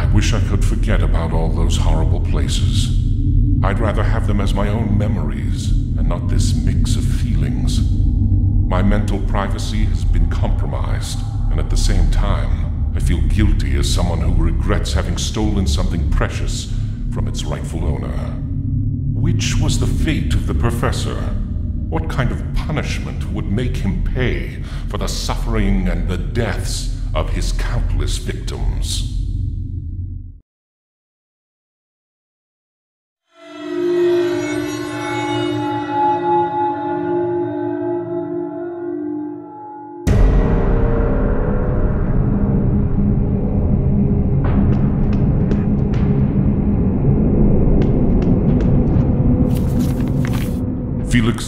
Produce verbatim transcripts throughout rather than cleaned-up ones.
I wish I could forget about all those horrible places. I'd rather have them as my own memories, and not this mix of feelings. My mental privacy has been compromised, and at the same time, I feel guilty as someone who regrets having stolen something precious from its rightful owner. Which was the fate of the professor? What kind of punishment would make him pay for the suffering and the deaths of his countless victims?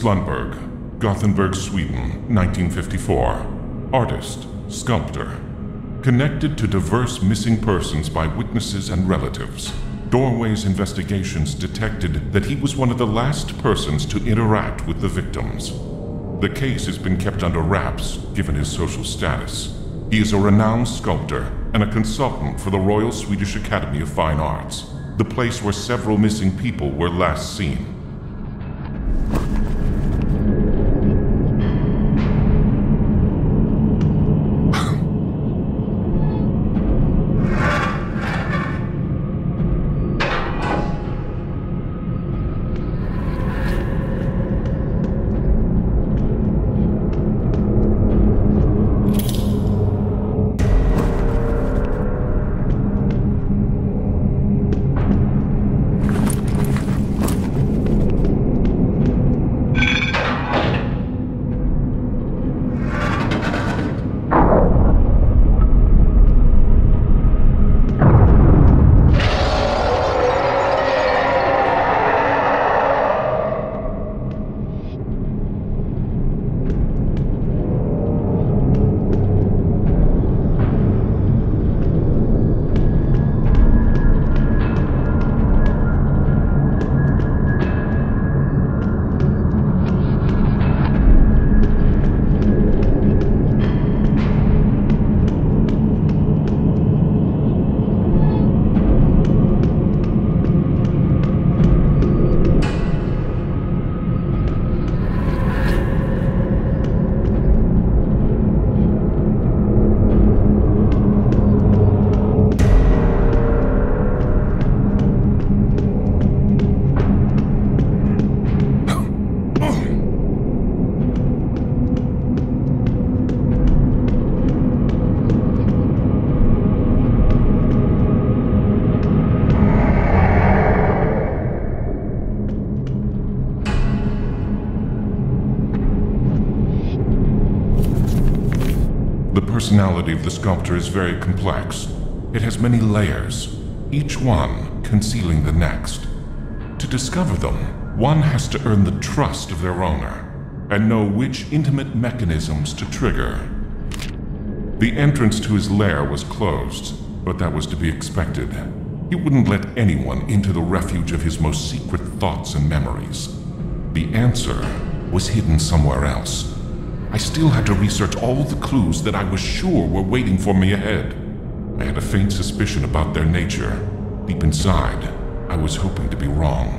Lundberg, Gothenburg, Sweden, nineteen fifty-four. Artist, sculptor. Connected to diverse missing persons by witnesses and relatives. Doorways investigations detected that he was one of the last persons to interact with the victims. The case has been kept under wraps, given his social status. He is a renowned sculptor and a consultant for the Royal Swedish Academy of Fine Arts, the place where several missing people were last seen. The personality of the sculptor is very complex. It has many layers, each one concealing the next. To discover them, one has to earn the trust of their owner and know which intimate mechanisms to trigger. The entrance to his lair was closed, but that was to be expected. He wouldn't let anyone into the refuge of his most secret thoughts and memories. The answer was hidden somewhere else. I still had to research all the clues that I was sure were waiting for me ahead. I had a faint suspicion about their nature. Deep inside, I was hoping to be wrong.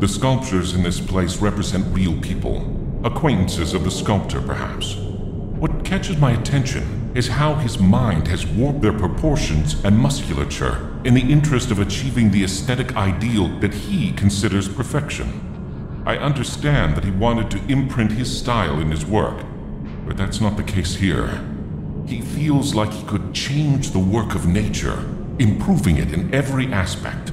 The sculptures in this place represent real people, acquaintances of the sculptor perhaps. What catches my attention is how his mind has warped their proportions and musculature in the interest of achieving the aesthetic ideal that he considers perfection. I understand that he wanted to imprint his style in his work, but that's not the case here. He feels like he could change the work of nature, improving it in every aspect.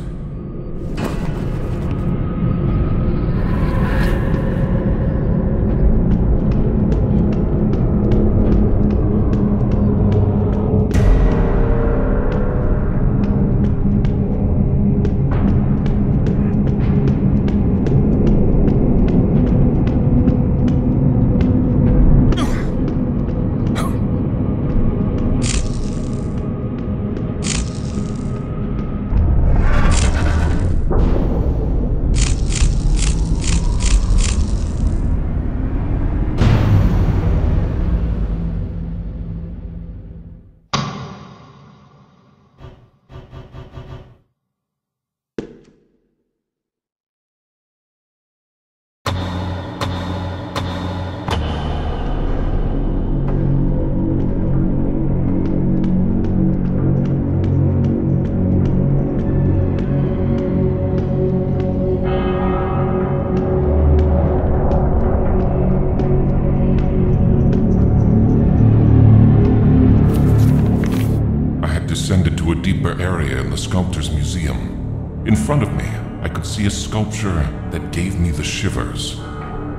Area in the sculptor's museum. In front of me, I could see a sculpture that gave me the shivers.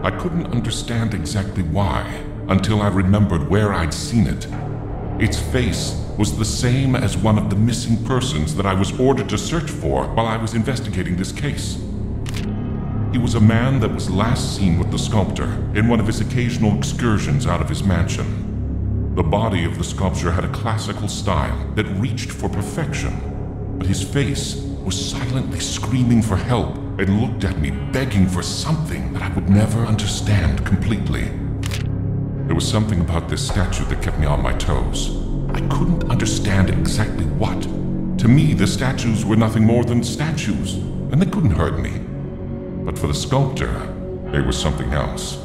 I couldn't understand exactly why until I remembered where I'd seen it. Its face was the same as one of the missing persons that I was ordered to search for while I was investigating this case. He was a man that was last seen with the sculptor in one of his occasional excursions out of his mansion. The body of the sculpture had a classical style that reached for perfection, but his face was silently screaming for help and looked at me begging for something that I would never understand completely. There was something about this statue that kept me on my toes. I couldn't understand exactly what. To me, the statues were nothing more than statues, and they couldn't hurt me. But for the sculptor, they were something else.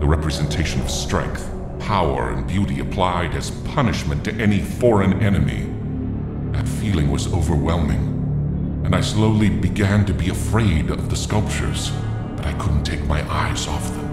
The representation of strength, power and beauty applied as punishment to any foreign enemy. That feeling was overwhelming, and I slowly began to be afraid of the sculptures, but I couldn't take my eyes off them.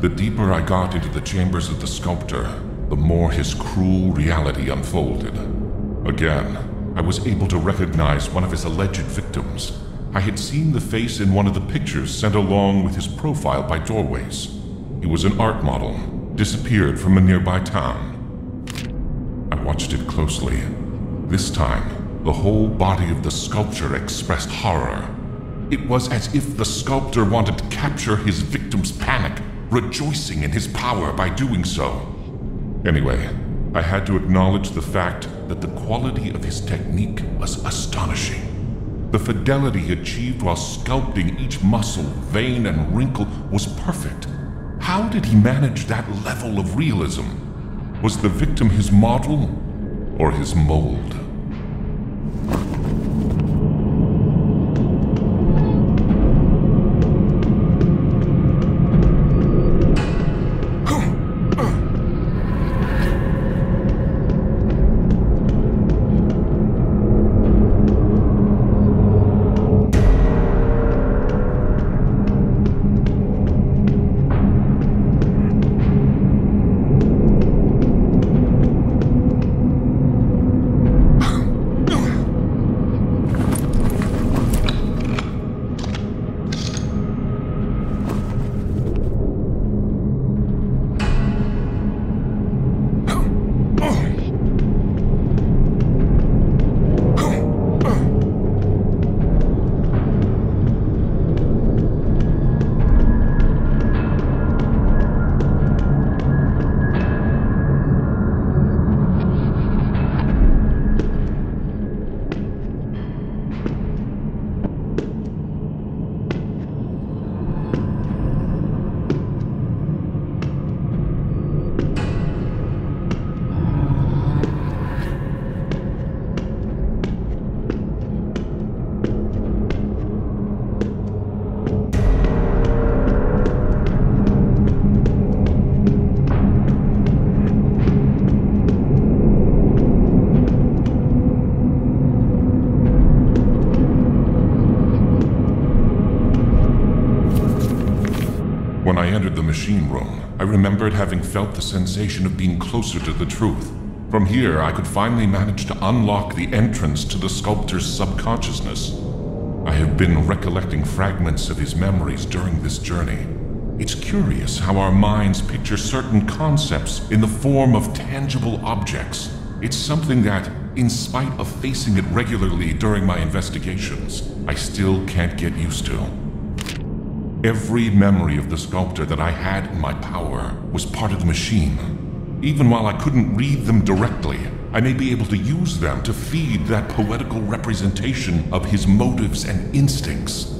The deeper I got into the chambers of the sculptor, the more his cruel reality unfolded. Again, I was able to recognize one of his alleged victims. I had seen the face in one of the pictures sent along with his profile by Doorways. He was an art model, disappeared from a nearby town. I watched it closely. This time, the whole body of the sculpture expressed horror. It was as if the sculptor wanted to capture his victim's panic, rejoicing in his power by doing so. Anyway, I had to acknowledge the fact that the quality of his technique was astonishing. The fidelity achieved while sculpting each muscle, vein, and wrinkle was perfect. How did he manage that level of realism? Was the victim his model or his mold? Machine room, I remembered having felt the sensation of being closer to the truth. From here, I could finally manage to unlock the entrance to the sculptor's subconsciousness. I have been recollecting fragments of his memories during this journey. It's curious how our minds picture certain concepts in the form of tangible objects. It's something that, in spite of facing it regularly during my investigations, I still can't get used to. Every memory of the sculptor that I had in my power was part of the machine. Even while I couldn't read them directly, I may be able to use them to feed that poetical representation of his motives and instincts.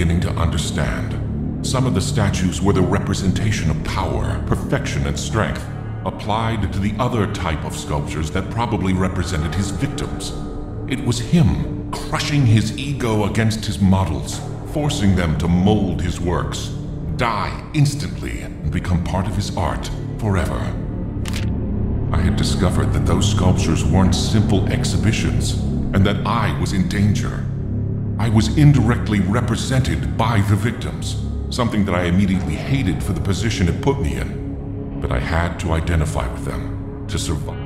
beginning to understand. Some of the statues were the representation of power, perfection, and strength, applied to the other type of sculptures that probably represented his victims. It was him crushing his ego against his models, forcing them to mold his works, die instantly, and become part of his art forever. I had discovered that those sculptures weren't simple exhibitions, and that I was in danger. I was indirectly represented by the victims, something that I immediately hated for the position it put me in. But I had to identify with them to survive.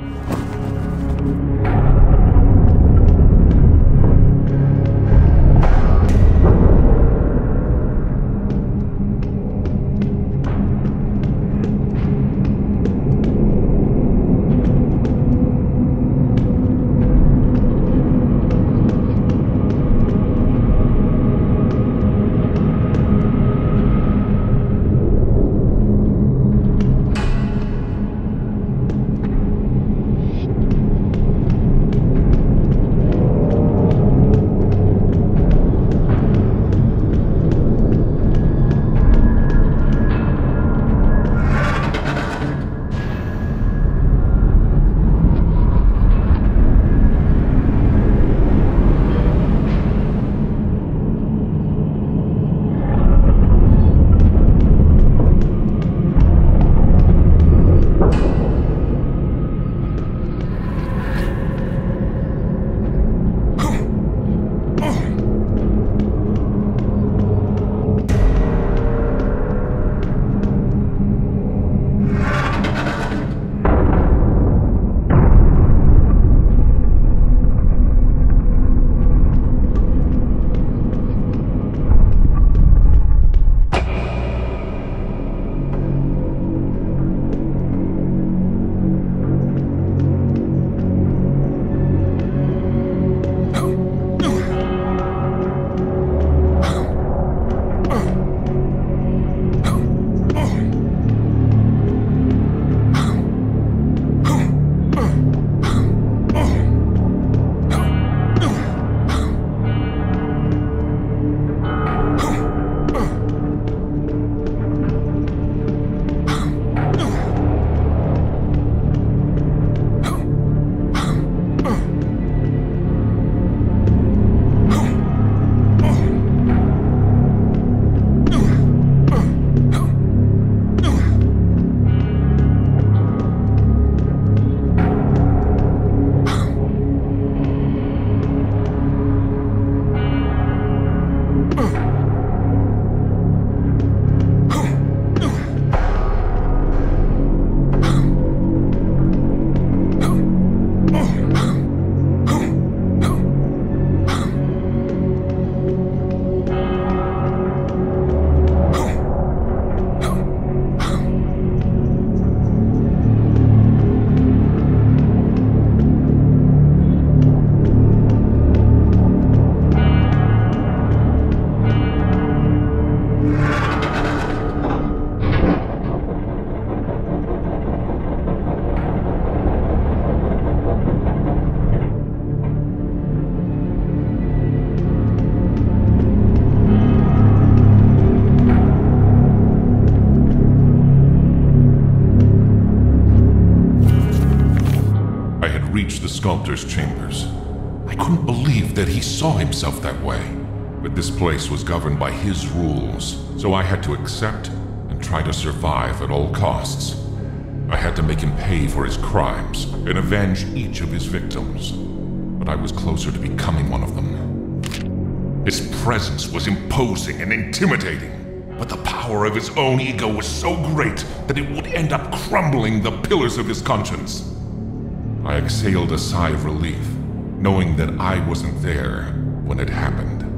Sculptor's chambers. I couldn't believe that he saw himself that way, but this place was governed by his rules, so I had to accept and try to survive at all costs. I had to make him pay for his crimes and avenge each of his victims, but I was closer to becoming one of them. His presence was imposing and intimidating, but the power of his own ego was so great that it would end up crumbling the pillars of his conscience. I exhaled a sigh of relief, knowing that I wasn't there when it happened.